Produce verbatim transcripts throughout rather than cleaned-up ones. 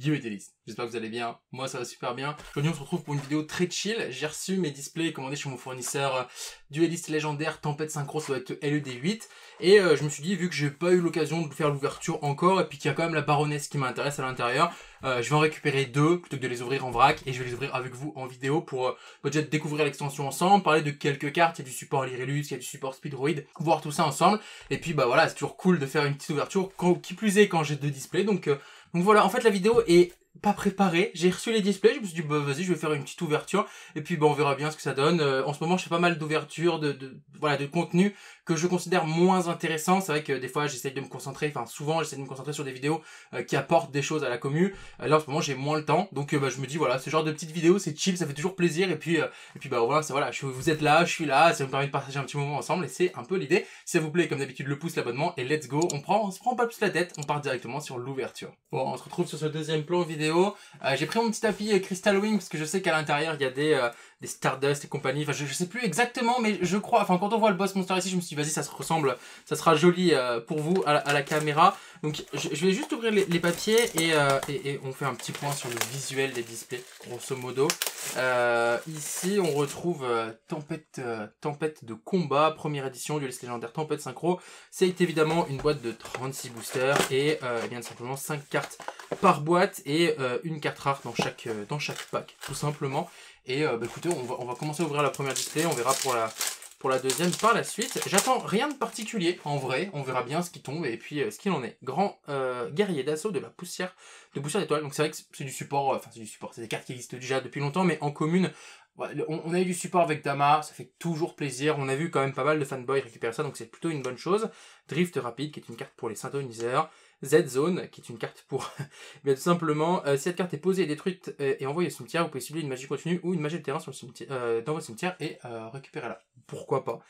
Yo les Duelistes, j'espère que vous allez bien, moi ça va super bien. Aujourd'hui on se retrouve pour une vidéo très chill. J'ai reçu mes displays commandés chez mon fournisseur Duelist Légendaire Tempête Synchro, ça doit être L E D huit. Et euh, je me suis dit, vu que j'ai pas eu l'occasion de faire l'ouverture encore, et puis qu'il y a quand même la baronesse qui m'intéresse à l'intérieur, euh, je vais en récupérer deux plutôt que de les ouvrir en vrac, et je vais les ouvrir avec vous en vidéo pour euh, peut-être découvrir l'extension ensemble, parler de quelques cartes. Il y a du support Lyrilus, il y a du support Speedroid, voir tout ça ensemble. Et puis bah voilà, c'est toujours cool de faire une petite ouverture, quand, qui plus est quand j'ai deux displays, donc... Euh, Donc voilà, en fait la vidéo est pas préparée, j'ai reçu les displays, je me suis dit bah vas-y je vais faire une petite ouverture et puis bah on verra bien ce que ça donne. Euh, en ce moment je fais pas mal d'ouvertures, de, de, voilà, de contenu que je considère moins intéressant. C'est vrai que des fois j'essaye de me concentrer, enfin souvent j'essaie de me concentrer sur des vidéos euh, qui apportent des choses à la commu. Euh, là en ce moment j'ai moins le temps, donc euh, bah, je me dis voilà, ce genre de petites vidéos c'est chill, ça fait toujours plaisir et puis, euh, et puis bah voilà, ça, voilà je, vous êtes là, je suis là, ça me permet de partager un petit moment ensemble et c'est un peu l'idée. Si ça vous plaît comme d'habitude le pouce, l'abonnement et let's go, on prend, on se prend pas plus la tête, on part directement sur l'ouverture. Bon, on se retrouve sur ce deuxième plan vidéo. Euh, j'ai pris mon petit tapis euh, Crystal Wing parce que je sais qu'à l'intérieur il y a des, euh, des Stardust et compagnie, enfin je, je sais plus exactement mais je crois, enfin quand on voit le boss monster ici je me suis dit vas-y ça se ressemble, ça sera joli euh, pour vous à la, à la caméra. Donc je, je vais juste ouvrir les, les papiers et, euh, et, et on fait un petit point sur le visuel des displays grosso modo. Euh, ici on retrouve euh, Tempête, euh, Tempête de combat, première édition, Duelist Légendaire Tempête Synchro. C'est évidemment une boîte de trente-six boosters et, euh, et bien simplement cinq cartes par boîte et euh, une carte rare dans chaque, euh, dans chaque pack tout simplement. Et euh, bah, écoutez, on va, on va commencer à ouvrir la première display, on verra pour la, pour la deuxième par la suite. J'attends rien de particulier en vrai, on verra bien ce qui tombe et puis euh, ce qu'il en est. Grand euh, guerrier d'assaut de la poussière, de poussière d'étoile. Donc c'est vrai que c'est du support, enfin euh, c'est du support, c'est des cartes qui existent déjà depuis longtemps mais en commune. On a eu du support avec Dama, ça fait toujours plaisir. On a vu quand même pas mal de fanboys récupérer ça, donc c'est plutôt une bonne chose. Drift rapide, qui est une carte pour les synchroniseurs. Z-Zone, qui est une carte pour... bien, tout simplement, euh, si cette carte est posée et détruite et, et envoyée au cimetière, vous pouvez cibler une magie continue ou une magie de terrain sur le cimetière, euh, dans votre cimetière et euh, récupérez-la. Pourquoi pas.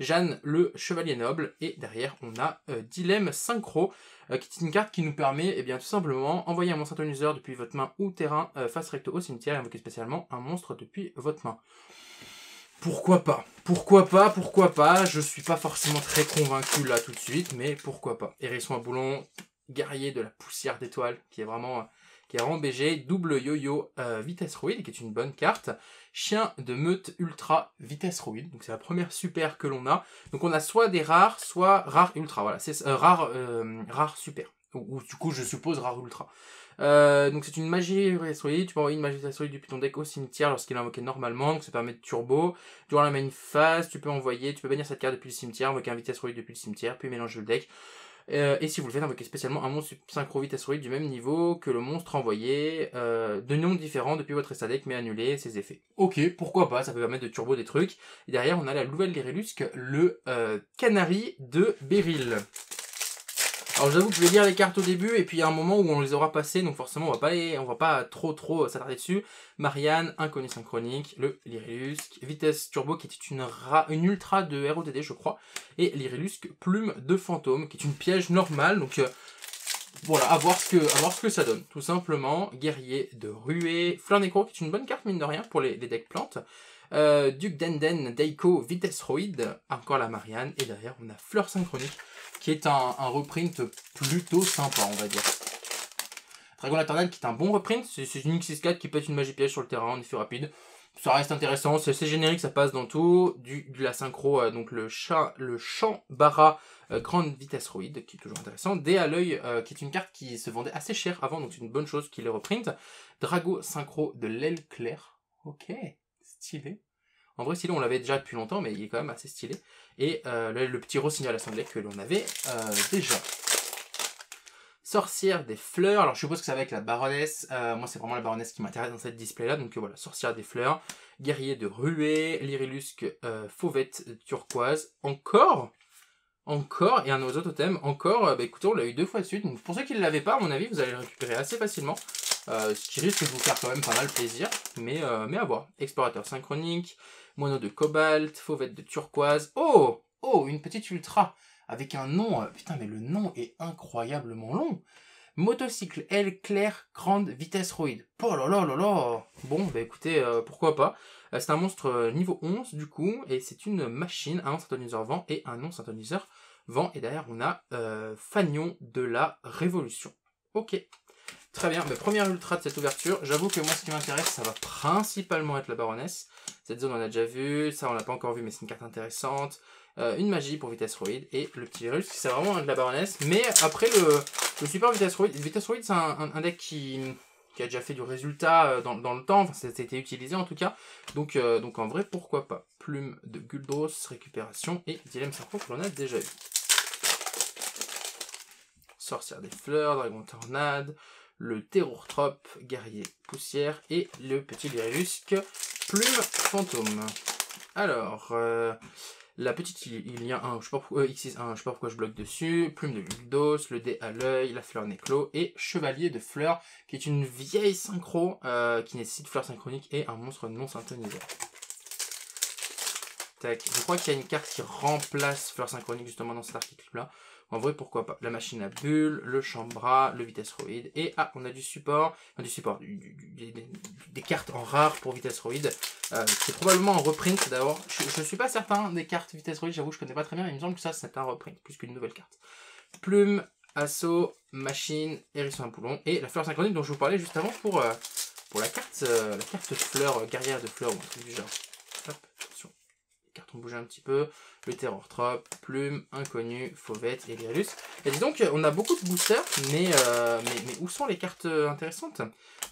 Jeanne, le Chevalier Noble. Et derrière, on a euh, Dilemme Synchro, euh, qui est une carte qui nous permet, eh bien, tout simplement, envoyer un monstre synchroniseur depuis votre main ou terrain euh, face recto au cimetière et invoquer spécialement un monstre depuis votre main. Pourquoi pas? Pourquoi pas? Pourquoi pas? Je suis pas forcément très convaincu là tout de suite, mais pourquoi pas? Hérisson à Boulon, guerrier de la poussière d'étoile, qui est vraiment... Euh, qui est en B G, double yo-yo euh, vitesse-roïde, qui est une bonne carte. Chien de meute ultra vitesse-roïde, donc c'est la première super que l'on a. Donc on a soit des rares, soit rares ultra, voilà, c'est euh, rare, euh, rare super, ou, ou du coup je suppose rare ultra. Euh, donc c'est une magie vitesse-roïde, tu peux envoyer une magie vitesse-roïde depuis ton deck au cimetière lorsqu'il est invoqué normalement, donc ça permet de turbo. Durant la main phase, tu peux envoyer, tu peux bannir cette carte depuis le cimetière, invoquer un vitesse-roïde depuis le cimetière, puis mélanger le deck. Euh, et si vous le faites, invoquez spécialement un monstre synchro vitesse-roïde du même niveau que le monstre envoyé euh, de nom différent depuis votre extra deck mais annuler ses effets. Ok, pourquoi pas, ça peut permettre de turbo des trucs. Et derrière, on a la nouvelle Lyrillusque, le euh, Canari de Beryl. Alors j'avoue que je vais lire les cartes au début et puis il y a un moment où on les aura passées, donc forcément on va pas les, on va pas trop trop s'attarder dessus. Marianne, inconnu synchronique, le Lyrillusque, vitesse turbo qui était une, ra, une ultra de R O T D je crois, et Lyrillusque Plume de Fantôme qui est une piège normale, donc euh, voilà, à voir, ce que, à voir ce que ça donne tout simplement. Guerrier de Ruée, Fleur d'écho qui est une bonne carte mine de rien pour les, les decks plantes. Euh, Duc Denden, Deiko, vitesse roïde, encore la Marianne, et derrière on a Fleur Synchronique qui est un, un reprint plutôt sympa on va dire. Dragon Laternade qui est un bon reprint, c'est une X six quatre qui pète une magie piège sur le terrain en effet rapide, ça reste intéressant, c'est générique, ça passe dans tout, du, de la synchro, euh, donc le chat, le champ bara, euh, grande vitesse roïde qui est toujours intéressant. Dès à l'œil euh, qui est une carte qui se vendait assez cher avant, donc c'est une bonne chose qu'il les reprint. Drago Synchro de l'Aile Claire, ok. Stylé. En vrai, stylé, on l'avait déjà depuis longtemps, mais il est quand même assez stylé. Et euh, le, le petit rossignol assemblé que l'on avait euh, déjà. Sorcière des fleurs. Alors, je suppose que ça va avec la baronesse. Euh, moi, c'est vraiment la baronesse qui m'intéresse dans cette display-là. Donc euh, voilà, sorcière des fleurs. Guerrier de ruée. Lyrillusque euh, fauvette turquoise. Encore Encore Et un oiseau totem. Encore euh, Bah écoutez, on l'a eu deux fois de suite. Donc pour ceux qui ne l'avaient pas, à mon avis, vous allez le récupérer assez facilement. Euh, ce qui risque de vous faire quand même pas mal plaisir, mais, euh, mais à voir. Explorateur synchronique, moineau de cobalt, fauvette de turquoise. Oh, oh, une petite ultra avec un nom, euh, putain mais le nom est incroyablement long. Motocycle, aile claire, grande vitesse roïde. Oh là là là là. Bon, bah écoutez, euh, pourquoi pas. Euh, c'est un monstre euh, niveau onze du coup, et c'est une machine, un non-synchroniseur vent et un non-synchroniseur vent. Et derrière on a euh, Fanion de la Révolution. Ok. Très bien, bah, première ultra de cette ouverture. J'avoue que moi, ce qui m'intéresse, ça va principalement être la baronesse. Cette zone, on l'a déjà vu. Ça, on l'a pas encore vu, mais c'est une carte intéressante. Euh, une magie pour vitesse roïde et le petit virus, c'est vraiment de la baronesse. Mais après, le, le super vitesse roïde, vitesse roïde c'est un, un, un deck qui, qui a déjà fait du résultat dans, dans le temps. Enfin, ça a été utilisé en tout cas. Donc, euh, donc en vrai, pourquoi pas. Plume de Guldros, récupération et Dilemme Synchro que l'on a déjà eu. Sorcière des fleurs, Dragon Laternade, le Terrortrop, Guerrier poussière et le petit Lyrillusque Plume de Fantôme. Alors, euh, la petite, il y a un, je sais pas pourquoi, euh, X six un, je sais pas pourquoi je bloque dessus, Plume de Guldos, le Dès à l'œil, la fleur Néclo et Chevalier de fleurs, qui est une vieille synchro euh, qui nécessite Fleur Synchronique et un monstre non synchronisé. Tac, je crois qu'il y a une carte qui remplace Fleur Synchronique justement dans cet article-là. En vrai, pourquoi pas. La machine à bulles, le chambra, le vitesse roïde. Et ah, on a du support, enfin du support, du, du, du, des, des cartes en rare pour vitesse roïde. Euh, c'est probablement un reprint d'abord. Je ne suis pas certain des cartes vitesse roïde, j'avoue, je ne connais pas très bien. Mais il me semble que ça, c'est un reprint, plus qu'une nouvelle carte. Plume, assaut, machine, hérisson à boulon. Et la fleur synchronique dont je vous parlais juste avant pour, euh, pour la carte euh, la carte fleur, euh, guerrière de fleurs ou un truc du genre. Hop, attention. On bouge un petit peu, le Terrortrop, Plume, Inconnu, Fauvette et Lyrilus. Et dis donc, on a beaucoup de boosters, mais, euh, mais, mais où sont les cartes intéressantes?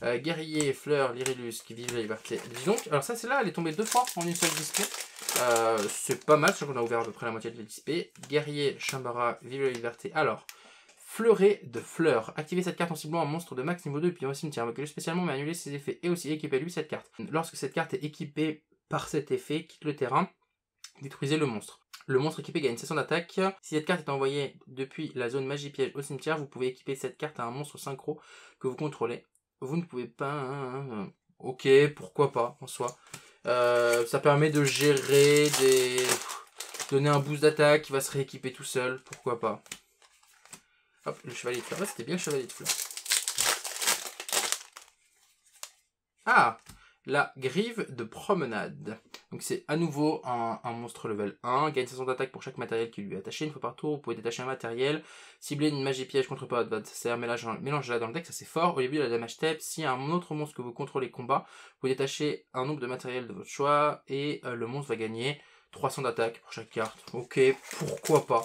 euh, Guerrier, Fleur, Lyrilus, qui vive la liberté. Dis donc, alors ça, c'est là, elle est tombée deux fois en une seule display. Euh, c'est pas mal, je crois qu'on a ouvert à peu près la moitié de la display. Guerrier, Chambara, vive la liberté. Alors, Fleuret de fleurs. Activez cette carte en ciblant un monstre de max niveau deux puis au cimetière. Bloquez-le spécialement, mais annulez ses effets et aussi équipez-lui cette carte. Lorsque cette carte est équipée par cet effet, quitte le terrain. Détruisez le monstre. Le monstre équipé gagne session d'attaque. Si cette carte est envoyée depuis la zone magie piège au cimetière, vous pouvez équiper cette carte à un monstre synchro que vous contrôlez. Vous ne pouvez pas... Ok, pourquoi pas, en soi. Euh, ça permet de gérer des... Donner un boost d'attaque qui va se rééquiper tout seul. Pourquoi pas. Hop, le chevalier de fleurs. Là, c'était bien le chevalier de fleurs. Ah! La grive de promenade. Donc c'est à nouveau un, un monstre level un. Gagne session d'attaque pour chaque matériel qui lui est attaché. Une fois par tour, vous pouvez détacher un matériel. Cibler une magie piège contre pas adversaire. Mélangez-la dans le deck, ça c'est fort. Au début de la damage step, si un autre monstre que vous contrôlez combat, vous pouvez détacher un nombre de matériel de votre choix. Et euh, le monstre va gagner trois cents d'attaque pour chaque carte. Ok, pourquoi pas.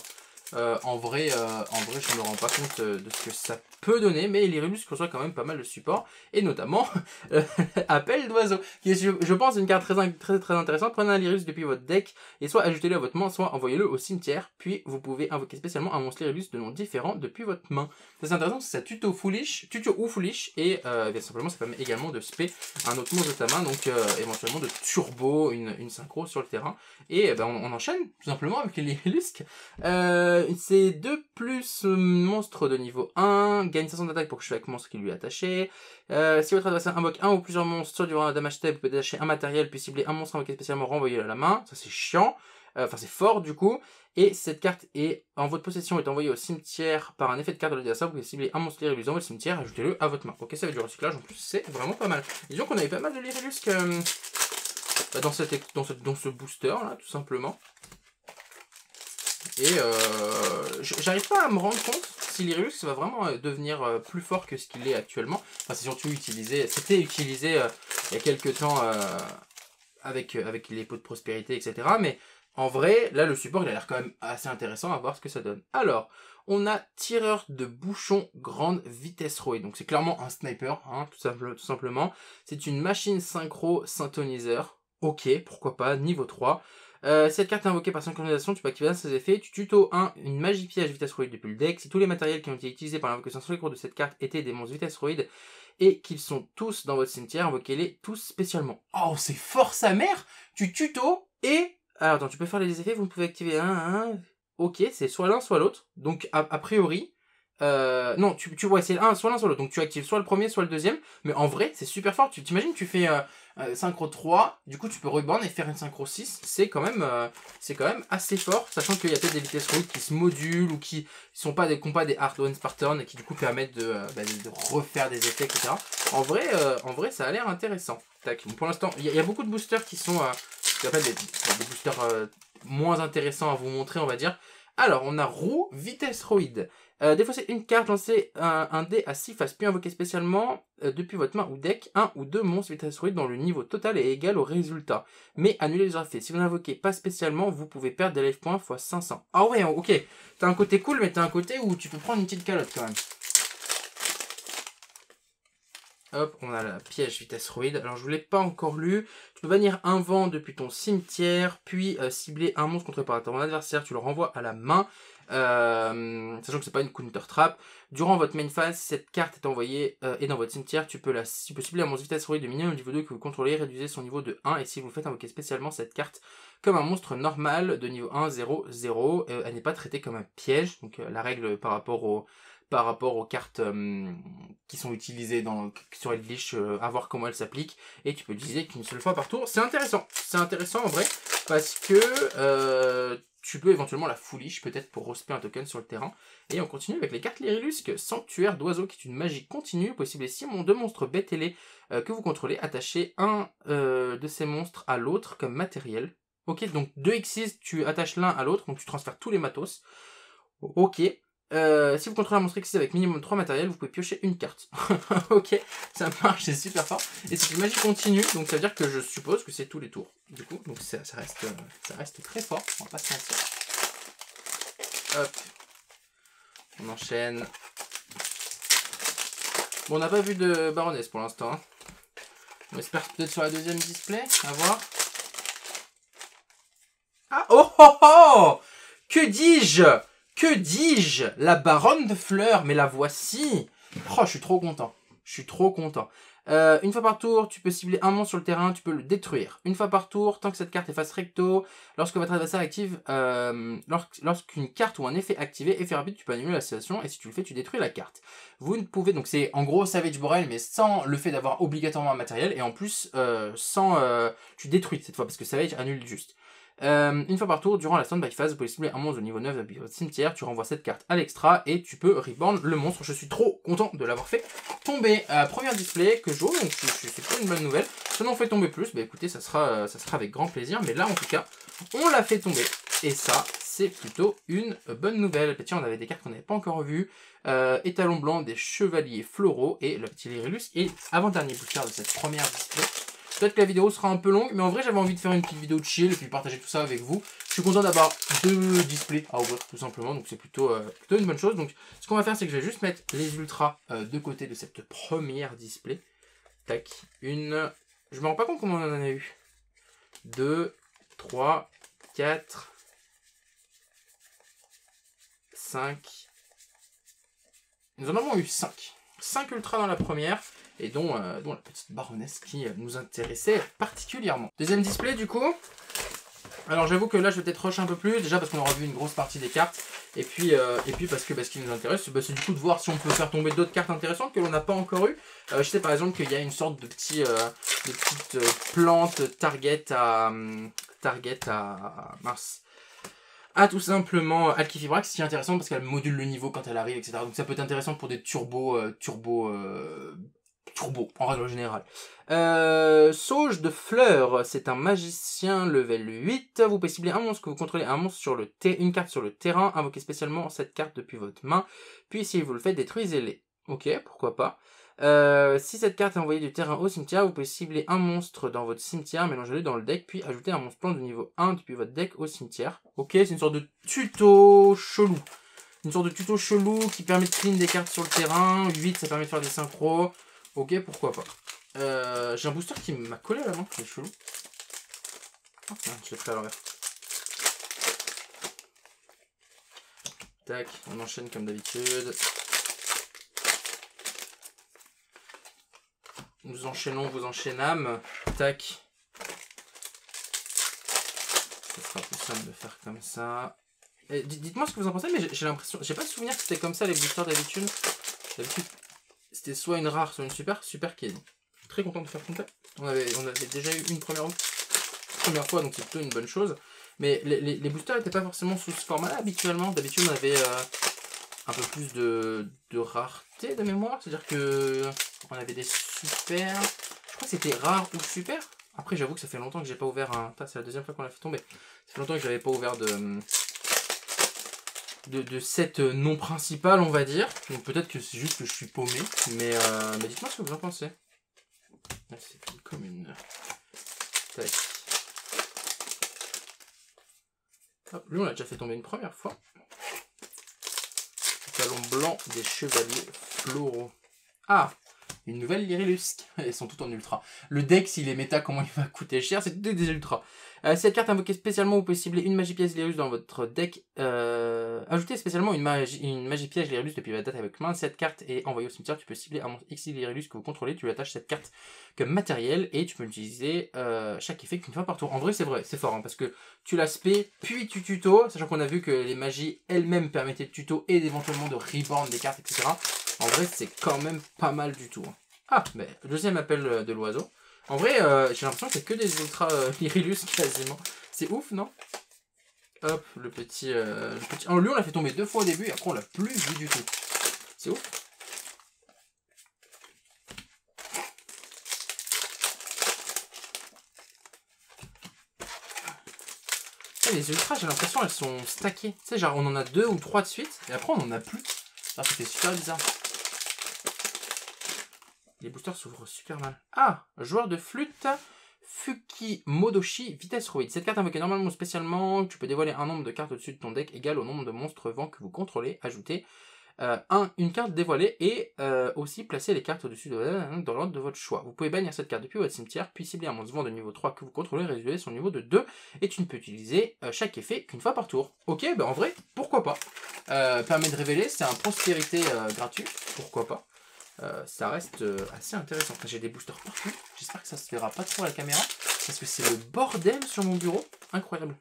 Euh, en, vrai, euh, en vrai, je ne me rends pas compte euh, de ce que ça peut donner, mais Lyrilus reçoit quand même pas mal de support, et notamment euh, Appel d'oiseau, qui est, je pense, une carte très, très, très intéressante. Prenez un Lyrilus depuis votre deck, et soit ajoutez-le à votre main, soit envoyez-le au cimetière, puis vous pouvez invoquer spécialement un monstre Lyrilus de nom différent depuis votre main. C'est intéressant, c'est ça tuto, foolish, tuto ou foolish, et euh, bien simplement, ça permet également de spé un autre monstre de ta main, donc euh, éventuellement de turbo, une, une synchro sur le terrain, et euh, bah, on, on enchaîne tout simplement avec les Lyrillusque. Euh, C'est deux plus monstre de niveau un, gagne cinq cents d'attaque pour chaque monstre qui lui est attaché. Euh, si votre adversaire invoque un ou plusieurs monstres durant la damage step, vous pouvez détacher un matériel, puis cibler un monstre invoqué spécialement, renvoyer à la main. Ça c'est chiant, enfin euh, c'est fort du coup. Et cette carte est en votre possession, est envoyée au cimetière par un effet de carte de l'adversaire. Vous pouvez cibler un monstre Lyrilus dans votre cimetière, ajoutez-le à votre main. Ok, ça fait du recyclage en plus, c'est vraiment pas mal. Disons qu'on avait pas mal de Lyrilus que... dans, cette... dans, cette... dans ce booster là, tout simplement. Et euh, j'arrive pas à me rendre compte si Lyrilus va vraiment devenir plus fort que ce qu'il est actuellement. Enfin, c'est surtout utilisé, c'était utilisé euh, il y a quelques temps euh, avec, avec les pots de prospérité, et cetera. Mais en vrai, là, le support, il a l'air quand même assez intéressant à voir ce que ça donne. Alors, on a tireur de bouchon grande vitesse roïde. Donc, c'est clairement un sniper, hein, tout, simple, tout simplement. C'est une machine synchro synthoniseur. Ok, pourquoi pas, niveau trois. Euh, cette carte est invoquée par synchronisation, tu peux activer un de ses effets. Tu tuto un, une magie piège vitesse roïde depuis le deck. Si tous les matériels qui ont été utilisés par l'invocation sur les cours de cette carte étaient des monstres vitesse roïde et qu'ils sont tous dans votre cimetière, invoquez-les tous spécialement. Oh, c'est fort sa mère. Tu tuto et... Alors, attends, tu peux faire les effets, vous pouvez activer un, un... Ok, c'est soit l'un, soit l'autre. Donc, a, a priori... Euh, non, tu, tu vois, c'est l'un, soit l'un, soit l'autre. Donc, tu actives soit le premier, soit le deuxième. Mais en vrai, c'est super fort. Tu t'imagines, tu fais... Euh, Euh, synchro trois, du coup tu peux reborn et faire une synchro six, c'est quand même euh, c'est quand même assez fort, sachant qu'il y a peut-être des vitesses roïdes qui se modulent ou qui sont pas des compas des hard ones par turn et qui du coup permettent de, euh, bah, de refaire des effets, et cetera. En vrai, euh, en vrai ça a l'air intéressant. Tac. Bon, pour l'instant, il y, y a beaucoup de boosters qui sont euh, ce qu'on appelle des, des boosters euh, moins intéressants à vous montrer, on va dire. Alors, on a roue vitesse roïde. Euh, défaussez une carte, lancez un, un dé à six faces, puis invoquez spécialement euh, depuis votre main ou deck un ou deux monstres vitesse-roïde dont le niveau total est égal au résultat. Mais annulez les effets. Si vous n'invoquez pas spécialement, vous pouvez perdre des life points fois cinq cents. Ah ouais, ok. T'as un côté cool, mais t'as un côté où tu peux prendre une petite calotte quand même. Hop, on a la piège vitesse-roïde. Alors je ne vous l'ai pas encore lu. Tu peux bannir un vent depuis ton cimetière, puis euh, cibler un monstre contrôlé par ton adversaire. Tu le renvoies à la main. Euh, sachant que c'est pas une counter trap. Durant votre main phase, cette carte est envoyée euh, et dans votre cimetière, tu peux, la, tu peux cibler un monstre vitesse-roïde de minimum niveau deux que vous contrôlez, réduisez son niveau de un, et si vous faites invoquer spécialement cette carte comme un monstre normal de niveau un, zéro, zéro, euh, elle n'est pas traitée comme un piège, donc euh, la règle par rapport, au, par rapport aux cartes euh, qui sont utilisées dans, sur Eldritch, euh, à voir comment elle s'applique, et tu peux l'utiliser qu'une seule fois par tour, c'est intéressant, c'est intéressant en vrai, parce que... Euh, tu peux éventuellement la foolish, peut-être pour rosper un token sur le terrain. Et on continue avec les cartes Lyrillusque, Sanctuaire d'oiseau, qui est une magie continue. Possible si mon deux monstres bêtes ailés euh, que vous contrôlez, attachez un euh, de ces monstres à l'autre comme matériel. Ok, donc deux X six, tu attaches l'un à l'autre, donc tu transfères tous les matos. Ok. Euh, si vous contrôlez un monstre X six avec minimum trois matériels, vous pouvez piocher une carte. Ok, ça marche, c'est super fort. Et c'est une magie continue, donc ça veut dire que je suppose que c'est tous les tours. Du coup, donc ça, ça, reste, ça reste très fort, on va pas se mentir. Hop, on enchaîne. Bon, on n'a pas vu de baronesse pour l'instant. Hein. On espère peut-être sur la deuxième display, à voir. Ah, oh oh oh! Que dis-je? Que dis-je? La baronne de fleurs, mais la voici. Oh, je suis trop content. Je suis trop content. Euh, une fois par tour, tu peux cibler un monstre sur le terrain, tu peux le détruire. Une fois par tour, tant que cette carte est face recto, lorsque votre adversaire active, euh, lorsqu'une carte ou un effet activé, effet rapide, tu peux annuler la situation, et si tu le fais, tu détruis la carte. Vous ne pouvez, donc c'est en gros Savage Borel, mais sans le fait d'avoir obligatoirement un matériel, et en plus, euh, sans, euh, tu détruis cette fois, parce que Savage annule juste. Euh, une fois par tour, durant la stand-by phase, vous pouvez cibler un monstre de niveau neuf de votre cimetière, tu renvoies cette carte à l'extra et tu peux reborn le monstre. Je suis trop content de l'avoir fait tomber. Euh, première display que j'ouvre, donc c'est pas une bonne nouvelle. Si on fait tomber plus, bah écoutez, ça sera, ça sera avec grand plaisir, mais là en tout cas, on l'a fait tomber. Et ça, c'est plutôt une bonne nouvelle. Tiens, on avait des cartes qu'on n'avait pas encore vues. Euh, étalon blanc des chevaliers floraux et le petit Lyrilus. Et avant-dernier boucard de cette première display. Peut-être que la vidéo sera un peu longue, mais en vrai j'avais envie de faire une petite vidéo de chill et puis partager tout ça avec vous. Je suis content d'avoir deux displays à ouvrir tout simplement, donc c'est plutôt, euh, plutôt une bonne chose. Donc ce qu'on va faire, c'est que je vais juste mettre les ultras euh, de côté de cette première display. Tac, une... Je me rends pas compte comment on en a eu. deux, trois, quatre, cinq... Nous en avons eu cinq. cinq ultras dans la première. Et dont, euh, dont la petite baronesse qui euh, nous intéressait particulièrement. Deuxième display du coup. Alors j'avoue que là je vais peut-être rush un peu plus. Déjà parce qu'on aura vu une grosse partie des cartes. Et puis, euh, et puis parce que bah, ce qui nous intéresse, bah, c'est du coup de voir si on peut faire tomber d'autres cartes intéressantes que l'on n'a pas encore eues. Euh, je sais par exemple qu'il y a une sorte de, petit, euh, de petite euh, plante target à... Euh, target à... Mars. Ah, tout simplement Alkifibrax, qui est intéressant parce qu'elle module le niveau quand elle arrive, et cetera. Donc ça peut être intéressant pour des turbos... Euh, turbo, euh, Turbo, en règle générale. Euh, Sauge de fleurs, c'est un magicien level huit. Vous pouvez cibler un monstre que vous contrôlez, un monstre sur le une carte sur le terrain. Invoquez spécialement cette carte depuis votre main. Puis si vous le faites, détruisez-les. Ok, pourquoi pas. Euh, si cette carte est envoyée du terrain au cimetière, vous pouvez cibler un monstre dans votre cimetière, mélangez-le dans le deck, puis ajouter un monstre plan de niveau un depuis votre deck au cimetière. Ok, c'est une sorte de tuto chelou. Une sorte de tuto chelou qui permet de clean des cartes sur le terrain. huit, ça permet de faire des synchros. Ok, pourquoi pas. Euh, j'ai un booster qui m'a collé à la main, c'est chelou. Oh, je l'ai pris à l'envers. Tac, on enchaîne comme d'habitude. Nous enchaînons, vous enchaînâmes. Tac. Ce sera plus simple de faire comme ça. Dites-moi ce que vous en pensez, mais j'ai l'impression... J'ai pas de souvenir que c'était comme ça les boosters d'habitude. D'habitude... C'était soit une rare, soit une super, super candy. Très content de faire contact. On avait, on avait déjà eu une première, première fois, donc c'est plutôt une bonne chose. Mais les, les, les boosters n'étaient pas forcément sous ce format-là habituellement. D'habitude, on avait euh, un peu plus de, de rareté de mémoire. C'est-à-dire que on avait des super. Je crois que c'était rare ou super. Après, j'avoue que ça fait longtemps que j'ai pas ouvert un. C'est la deuxième fois qu'on l'a fait tomber. Ça fait longtemps que j'avais pas ouvert de, de, de set non principal, on va dire. Donc peut-être que c'est juste que je suis paumé, mais, euh, mais dites-moi ce que vous en pensez. Là, c'est comme une... Tac. Hop, lui, on l'a déjà fait tomber une première fois. Talon blanc des chevaliers floraux. Ah, une nouvelle Lyrillusque. Elles sont toutes en ultra. Le deck, s'il est méta, comment il va coûter cher? C'est des ultras. Euh, si la carte invoquée spécialement, vous pouvez cibler une magie piège Lyrilus dans votre deck. Euh, ajoutez spécialement une magie, une magie piège Lyrilus depuis la date avec main. Cette carte est envoyée au cimetière. Tu peux cibler un monstre X Lyrilus que vous contrôlez. Tu lui attaches cette carte comme matériel et tu peux l'utiliser euh, chaque effet qu'une fois par tour. En vrai, c'est vrai, c'est fort hein, parce que tu l'aspects puis tu tuto. Sachant qu'on a vu que les magies elles-mêmes permettaient de tuto et éventuellement de reborn des cartes, et cetera. En vrai, c'est quand même pas mal du tout. Ah, mais deuxième appel de l'oiseau. En vrai, euh, j'ai l'impression que c'est que des ultra euh, Lyrilus quasiment. C'est ouf, non? Hop, le petit... Euh, le petit... Oh, lui, on l'a fait tomber deux fois au début et après, on l'a plus vu du tout. C'est ouf. Ah, les ultras, j'ai l'impression, elles sont stackées. Tu sais, genre, on en a deux ou trois de suite et après, on en a plus. Ça fait super bizarre. Les boosters s'ouvrent super mal. Ah, joueur de flûte, Fukimodoshi, vitesse roïde. Cette carte invoquée normalement spécialement, tu peux dévoiler un nombre de cartes au-dessus de ton deck égal au nombre de monstres vents que vous contrôlez. Ajoutez euh, un, une carte dévoilée et euh, aussi placer les cartes au-dessus de dans l'ordre de votre choix. Vous pouvez bannir cette carte depuis votre cimetière, puis cibler un monstre vent de niveau trois que vous contrôlez, résulter son niveau de deux, et tu ne peux utiliser euh, chaque effet qu'une fois par tour. Ok, bah en vrai, pourquoi pas. euh, Permet de révéler, c'est un prospérité euh, gratuit, pourquoi pas. Euh, ça reste euh, assez intéressant. J'ai des boosters partout. J'espère que ça se verra pas trop à la caméra. Parce que c'est le bordel sur mon bureau. Incroyable.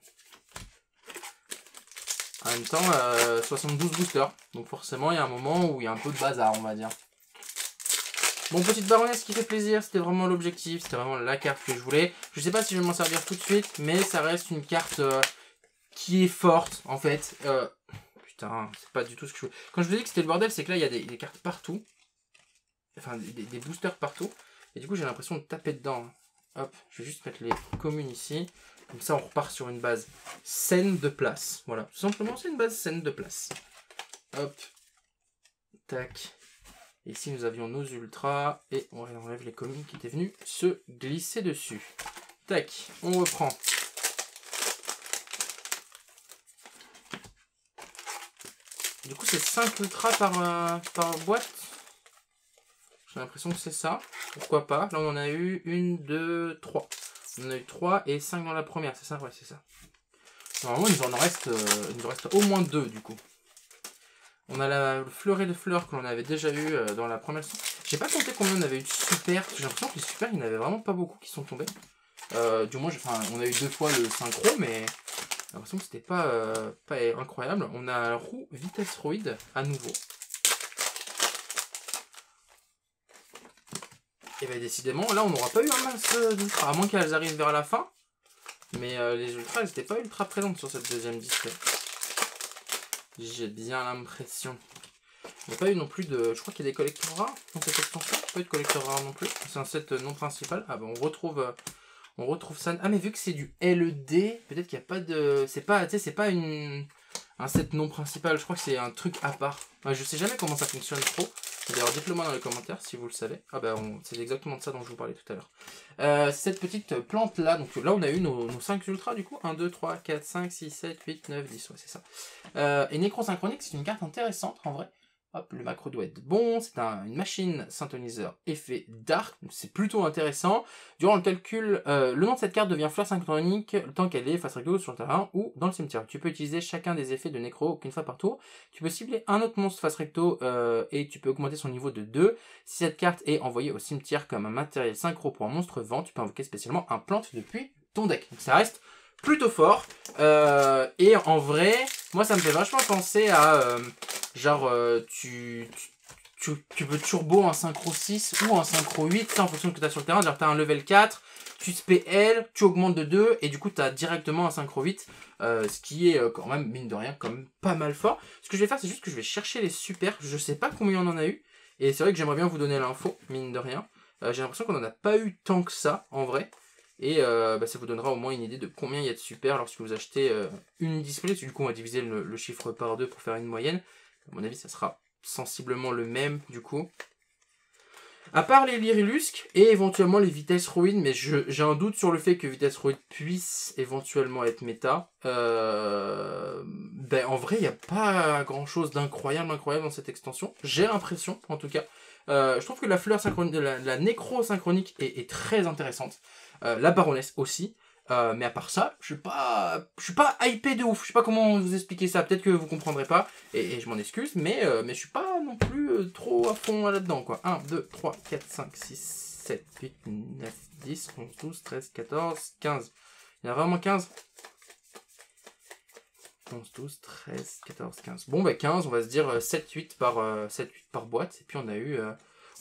En même temps, euh, soixante-douze boosters. Donc forcément, il y a un moment où il y a un peu de bazar, on va dire. Bon, petite baronesse qui fait plaisir. C'était vraiment l'objectif. C'était vraiment la carte que je voulais. Je sais pas si je vais m'en servir tout de suite. Mais ça reste une carte euh, qui est forte, en fait. Euh, putain, c'est pas du tout ce que je voulais. Quand je vous dis que c'était le bordel, c'est que là, il y a des, des cartes partout. Enfin, des, des boosters partout. Et du coup, j'ai l'impression de taper dedans. Hop, je vais juste mettre les communes ici. Comme ça, on repart sur une base saine de place. Voilà, tout simplement, c'est une base saine de place. Hop. Tac. Et ici, nous avions nos ultras. Et on enlève les communes qui étaient venues se glisser dessus. Tac, on reprend. Du coup, c'est cinq ultras par, euh, par boîte. J'ai l'impression que c'est ça. Pourquoi pas? Là, on en a eu une, deux, trois. On en a eu trois et cinq dans la première. C'est ça? Ouais, c'est ça. Normalement, il nous en reste, euh, il nous reste au moins deux, du coup. On a la, le fleuret de fleurs que l'on avait déjà eu euh, dans la première. J'ai pas compté combien on avait eu de super. J'ai l'impression que les super, il n'y en avait vraiment pas beaucoup qui sont tombés. Euh, du moins, enfin, on a eu deux fois le synchro, mais j'ai l'impression que c'était pas, euh, pas incroyable. On a roue vitesse roïde à nouveau. Et bien décidément, là on n'aura pas eu un masse d'ultra, à moins qu'elles arrivent vers la fin. Mais euh, les ultras, elles n'étaient pas ultra présentes sur cette deuxième display. J'ai bien l'impression. Il n'y a pas eu non plus de... Je crois qu'il y a des collecteurs rares dans cette extension. Pas eu de collecteurs rares non plus. C'est un set non principal. Ah ben on retrouve, euh, on retrouve ça. Ah mais vu que c'est du L E D, peut-être qu'il n'y a pas de... C'est pas, tu sais, c'est pas une... un set non principal. Je crois que c'est un truc à part. Enfin, je sais jamais comment ça fonctionne trop. D'ailleurs, dites-le moi dans les commentaires si vous le savez. Ah bah, on... c'est exactement de ça dont je vous parlais tout à l'heure. Euh, cette petite plante-là, donc là, on a eu nos, nos cinq ultras, du coup. un, deux, trois, quatre, cinq, six, sept, huit, neuf, dix, ouais, c'est ça. Euh, et Nécrosynchronique, c'est une carte intéressante, en vrai. Hop, le macro doit être bon. C'est un, une machine synthoniseur effet dark. C'est plutôt intéressant. Durant le calcul, euh, le nom de cette carte devient Fleur Synchronique tant qu'elle est face recto sur le terrain ou dans le cimetière. Tu peux utiliser chacun des effets de Nécro qu'une fois par tour. Tu peux cibler un autre monstre face recto euh, et tu peux augmenter son niveau de deux. Si cette carte est envoyée au cimetière comme un matériel synchro pour un monstre vent, tu peux invoquer spécialement un plante depuis ton deck. Donc ça reste plutôt fort. Euh, et en vrai, moi ça me fait vachement penser à... Euh, Genre, euh, tu, tu, tu, tu peux turbo un synchro six ou un synchro huit, en fonction de ce que tu as sur le terrain. Genre, tu as un level quatre, tu spé L, tu augmentes de deux, et du coup, tu as directement un synchro huit, euh, ce qui est quand même, mine de rien, quand même pas mal fort. Ce que je vais faire, c'est juste que je vais chercher les super. Je sais pas combien on en a eu, et c'est vrai que j'aimerais bien vous donner l'info, mine de rien. Euh, J'ai l'impression qu'on en a pas eu tant que ça, en vrai. Et euh, bah, ça vous donnera au moins une idée de combien il y a de super lorsque vous achetez euh, une display. Du coup, on va diviser le, le chiffre par deux pour faire une moyenne. À mon avis, ça sera sensiblement le même, du coup. À part les Lyrillusques et éventuellement les vitesses roïdes, mais j'ai un doute sur le fait que vitesse roïde puisse éventuellement être méta. Euh, ben, en vrai, il n'y a pas grand-chose d'incroyable incroyable dans cette extension. J'ai l'impression, en tout cas. Euh, je trouve que la fleur synchronique, la, la nécrosynchronique est, est très intéressante. Euh, la baronesse aussi, euh, mais à part ça, je suis pas, je suis pas hypé de ouf. Je sais pas comment vous expliquer ça. Peut-être que vous comprendrez pas, et, et je m'en excuse, mais euh, mais je suis pas non plus euh, trop à fond là-dedans quoi. un, deux, trois, quatre, cinq, six, sept, huit, neuf, dix, onze, douze, treize, quatorze, quinze. Il y en a vraiment quinze. onze, douze, treize, quatorze, quinze. Bon bah quinze, on va se dire sept huit par, euh, par boîte. Et puis on a eu euh,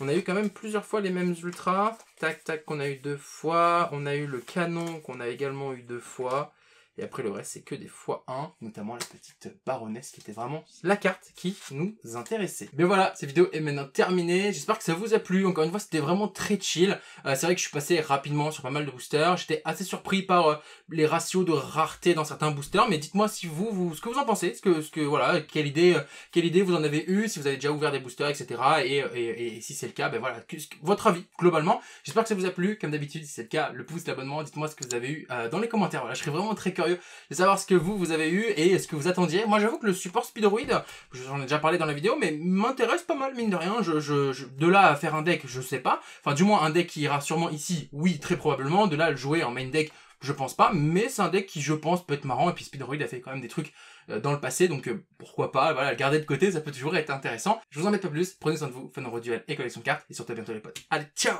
on a eu quand même plusieurs fois les mêmes ultras. Tac tac qu'on a eu deux fois. On a eu le canon qu'on a également eu deux fois. Et après le reste c'est que des fois un, notamment la petite baronesse qui était vraiment la carte qui nous intéressait. Mais voilà, cette vidéo est maintenant terminée, j'espère que ça vous a plu, encore une fois c'était vraiment très chill, euh, c'est vrai que je suis passé rapidement sur pas mal de boosters, j'étais assez surpris par euh, les ratios de rareté dans certains boosters, mais dites-moi si vous, vous, ce que vous en pensez, ce que, ce que voilà, quelle idée, euh, quelle idée vous en avez eu, si vous avez déjà ouvert des boosters, et cetera. Et, et, et si c'est le cas, ben voilà, que, votre avis globalement, j'espère que ça vous a plu, comme d'habitude si c'est le cas, le pouce, l'abonnement, dites-moi ce que vous avez eu euh, dans les commentaires, voilà, je serais vraiment très curieux de savoir ce que vous, vous avez eu et ce que vous attendiez. Moi, j'avoue que le support Speedroid, j'en ai déjà parlé dans la vidéo, mais m'intéresse pas mal, mine de rien. Je, je, je, de là à faire un deck, je sais pas. Enfin, du moins, un deck qui ira sûrement ici, oui, très probablement. De là à le jouer en main deck, je pense pas. Mais c'est un deck qui, je pense, peut être marrant. Et puis, Speedroid a fait quand même des trucs dans le passé, donc euh, pourquoi pas, voilà, le garder de côté, ça peut toujours être intéressant. Je vous en mets pas plus. Prenez soin de vous, fun en duel et collection de cartes. Et surtout, à bientôt les potes. Allez, ciao!